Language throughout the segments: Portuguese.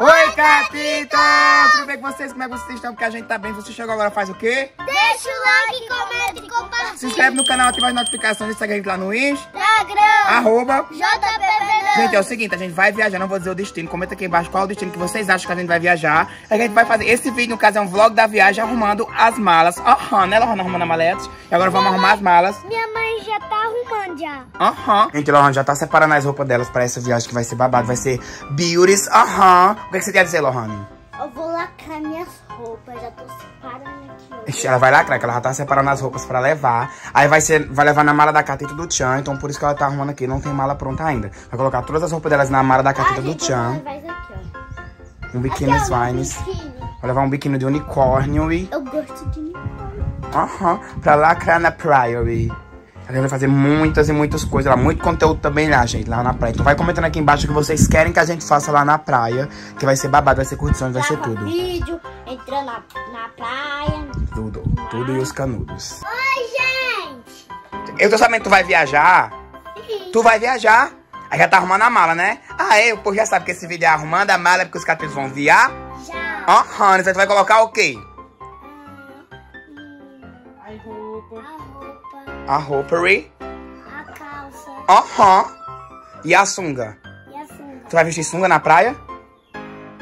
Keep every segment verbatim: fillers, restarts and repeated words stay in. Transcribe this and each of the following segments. Oi, Catita! Tudo bem com vocês? Como é que vocês estão? Porque a gente tá bem. Se você chegou agora, faz o quê? Deixa o like, comenta e compartilha. Se inscreve no canal, ativa as notificações, segue a gente lá no Instagram, arroba J P V. Gente, é o seguinte, a gente vai viajar, não vou dizer o destino. Comenta aqui embaixo qual é o destino que vocês acham que a gente vai viajar. A gente vai fazer esse vídeo, no caso, é um vlog da viagem, arrumando as malas. Aham, né, Lohana? Arrumando as maletas. E agora minha vamos mãe, arrumar as malas. Minha mãe já tá arrumando já. Aham. Gente, Lohana já tá separando as roupas delas pra essa viagem que vai ser babado. Vai ser beauties, aham. O que, é que você quer dizer, Lohane? Eu vou lacrar minhas roupas, já tô separando aqui. Hoje. Ela vai lacrar, que ela já tá separando as roupas pra levar. Aí vai, ser, vai levar na mala da Catita do Tchan, então por isso que ela tá arrumando aqui, não tem mala pronta ainda. Vai colocar todas as roupas delas na mala da Catita ah, do Tchan. Um biquíni aqui, swines. Biquíni. Vou levar um biquíni de unicórnio e... Eu gosto de unicórnio. Aham, uhum. Pra lacrar na Priory. Ela vai fazer muitas e muitas coisas lá, muito conteúdo também lá, gente, lá na praia. Então vai comentando aqui embaixo o que vocês querem que a gente faça lá na praia, que vai ser babado, vai ser curtição, vai ser tudo. Vídeo, entrando na, na praia. Tudo, tudo e os canudos. Oi, gente! Eu tô sabendo que tu vai viajar. Sim. Tu vai viajar. Aí já tá arrumando a mala, né? Ah, é, o povo já sabe que esse vídeo é arrumando a mala, porque os catitos vão viajar. Já. Aham, uhum. Então tu vai colocar o quê? A roupa. A roupa. A calça. Aham. Uhum. E a sunga? E a sunga. Tu vai vestir sunga na praia?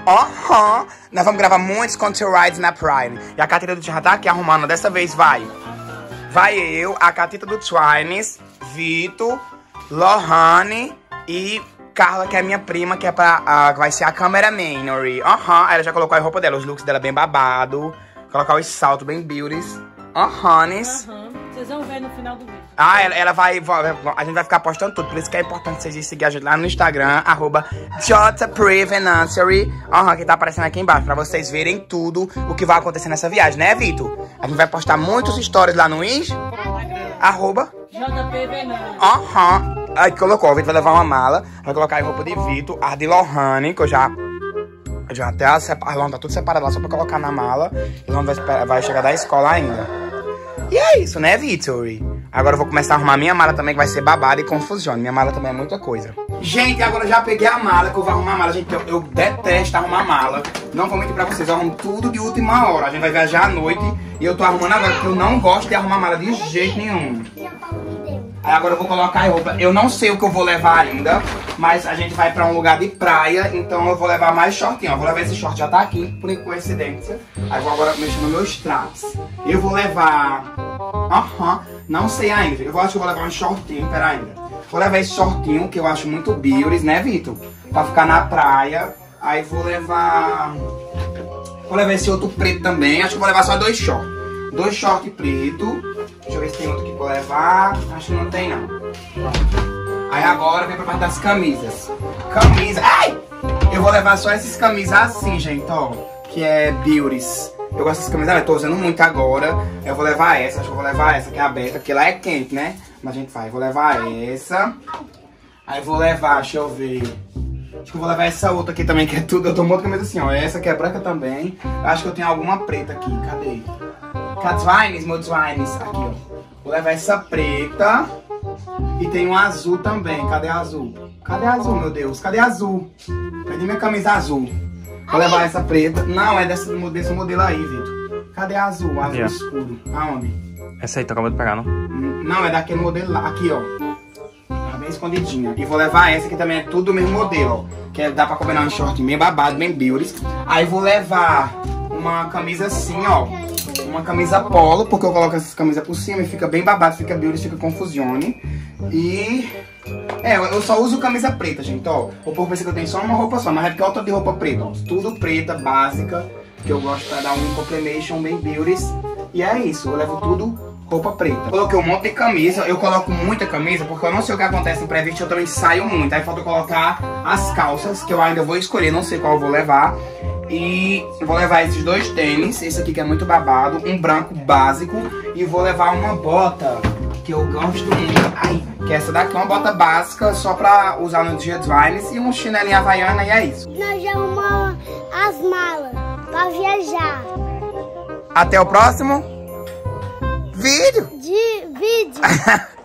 Aham. Uhum. Nós vamos gravar muitos content rides na praia. E a Catita do Tchan tá aqui arrumando. Dessa vez vai. Vai eu, a Catita do Twines, Vito, Lohane e Carla, que é minha prima, que é pra, uh, vai ser a cameraman. Aham. Uhum. Ela já colocou a roupa dela, os looks dela bem babado. Colocar os saltos bem beauties. Aham, uhum. Vocês vão ver no final do vídeo. Ah, ela, ela vai, a gente vai ficar postando tudo. Por isso que é importante vocês seguirem a gente lá no Instagram, arroba J P V Venancios. Aham, que tá aparecendo aqui embaixo, pra vocês verem tudo o que vai acontecer nessa viagem, né, Vitor? A gente vai postar muitos stories lá no Instagram, arroba J P V Venancios. Aham, aí colocou, o Vitor vai levar uma mala, vai colocar a roupa de Vitor, a de Lohane, que eu já... já até a, a Lohane tá tudo separado lá só pra colocar na mala. E Lohane vai, vai chegar da escola ainda. E é isso, né, Victory? Agora eu vou começar a arrumar minha mala também, que vai ser babada e confusão. Minha mala também é muita coisa. Gente, agora eu já peguei a mala, que eu vou arrumar a mala. Gente, eu, eu detesto arrumar mala. Não vou mentir pra vocês, eu arrumo tudo de última hora. A gente vai viajar à noite e eu tô arrumando agora, porque eu não gosto de arrumar mala de jeito nenhum. Aí agora eu vou colocar a roupa. Eu não sei o que eu vou levar ainda, mas a gente vai pra um lugar de praia, então eu vou levar mais shortinho. Eu vou levar esse short, já tá aqui, por coincidência. Aí vou agora mexer nos meus traps. Eu vou levar... Aham, uhum. Não sei ainda. Eu acho que eu vou levar um shortinho, pera ainda. Vou levar esse shortinho, que eu acho muito beauty, né, Vitor? Pra ficar na praia. Aí vou levar... Vou levar esse outro preto também. Acho que eu vou levar só dois shorts. Dois shorts preto. Deixa eu ver se tem outro que vou levar. Acho que não tem, não. Aí agora vem pra parte das camisas. Camisa... Ai! Eu vou levar só essas camisas assim, gente, ó. Que é beauties. Eu gosto dessas camisas, eu tô usando muito agora. Eu vou levar essa, acho que eu vou levar essa que é aberta, porque lá é quente, né? Mas a gente vai, eu vou levar essa. Aí vou levar, deixa eu ver. Acho que eu vou levar essa outra aqui também, que é tudo. Eu tô muito com medo assim, ó. Essa que é branca também. Acho que eu tenho alguma preta aqui, cadê? Catzwines, Motzwines, aqui, ó. Vou levar essa preta. E tem um azul também, cadê a azul? Cadê a azul, meu Deus? Cadê a azul? Cadê minha camisa azul? Vou levar essa preta. Não, é desse, desse modelo aí, Vitor. Cadê a azul? Azul yeah. Escuro. Aonde? Essa aí, tu acabou de pegar, não? Não, é daquele modelo lá. Aqui, ó. Tá bem escondidinha. E vou levar essa que também é tudo do mesmo modelo, ó. Que é, dá pra combinar um short bem babado, bem beauty. Aí vou levar uma camisa assim, ó. Uma camisa polo, porque eu coloco essas camisas por cima e fica bem babado, fica beauty, fica confusione. E... É, eu só uso camisa preta, gente, ó. O povo pensa que eu tenho só uma roupa só, mas é porque eu tô de roupa preta, ó. Tudo preta, básica, que eu gosto pra dar um complementation bem beauties. E é isso, eu levo tudo roupa preta. Coloquei um monte de camisa, eu coloco muita camisa, porque eu não sei o que acontece no pré-viste, eu também saio muito. Aí falta colocar as calças, que eu ainda vou escolher, não sei qual eu vou levar. E eu vou levar esses dois tênis, esse aqui que é muito babado, um branco básico. E vou levar uma bota, que eu gosto muito. Ai... Que essa daqui é uma bota básica, só pra usar no dia de Vines. E um chinelinho havaiana, e é isso. Nós já arrumamos as malas pra viajar. Até o próximo vídeo. De vídeo.